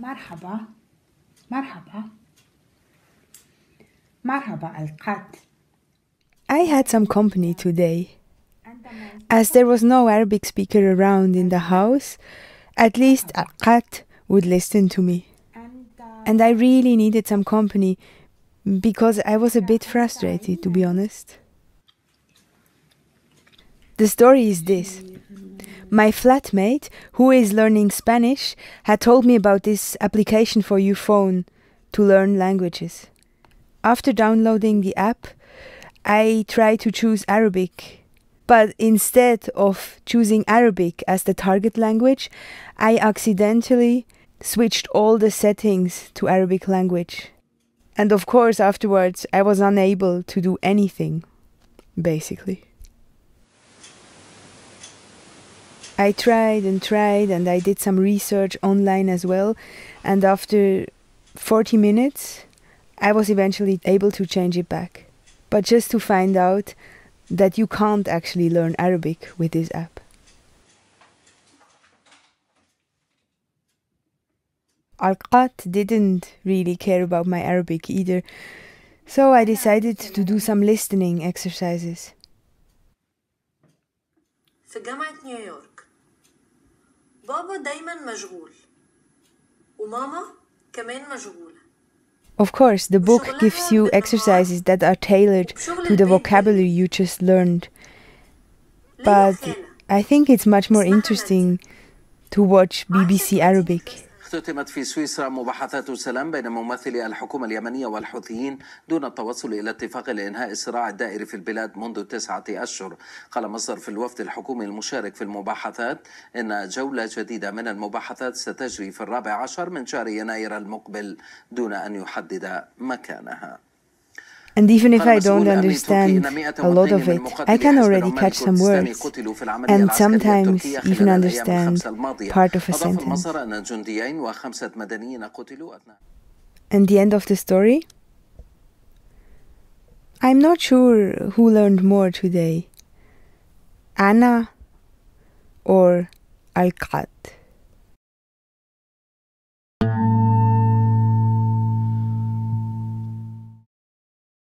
مرحبا مرحبا مرحبا Al-Qat. I had some company today. As there was no Arabic speaker around in the house, at least Al-Qat would listen to me. And I really needed some company because I was a bit frustrated, to be honest. The story is this. My flatmate, who is learning Spanish, had told me about this application for your phone to learn languages. After downloading the app, I tried to choose Arabic. But instead of choosing Arabic as the target language, I accidentally switched all the settings to Arabic language. And of course, afterwards, I was unable to do anything, basically. I tried and tried, and I did some research online as well. And after 40 minutes, I was eventually able to change it back. But just to find out that you can't actually learn Arabic with this app. Al-Qat didn't really care about my Arabic either, so I decided to do some listening exercises. في جامعة نيويورك بابا دايما مشغول وماما كمان مشغولة. Of course, the book gives you exercises that are tailored to the vocabulary you just learned. But I think it's much more interesting to watch BBC Arabic. اختتمت في سويسرا مباحثات السلام بين ممثلي الحكومة اليمنية والحوثيين دون التوصل إلى اتفاق لإنهاء الصراع الدائري في البلاد منذ 9 أشهر. قال مصدر في الوفد الحكومي المشارك في المباحثات إن جولة جديدة من المباحثات ستجري في 14 من شهر يناير المقبل دون أن يحدد مكانها. And even if I don't understand a lot of it, I can already catch some words and sometimes even understand part of a sentence. And the end of the story? I'm not sure who learned more today, Anna or Al-Qat.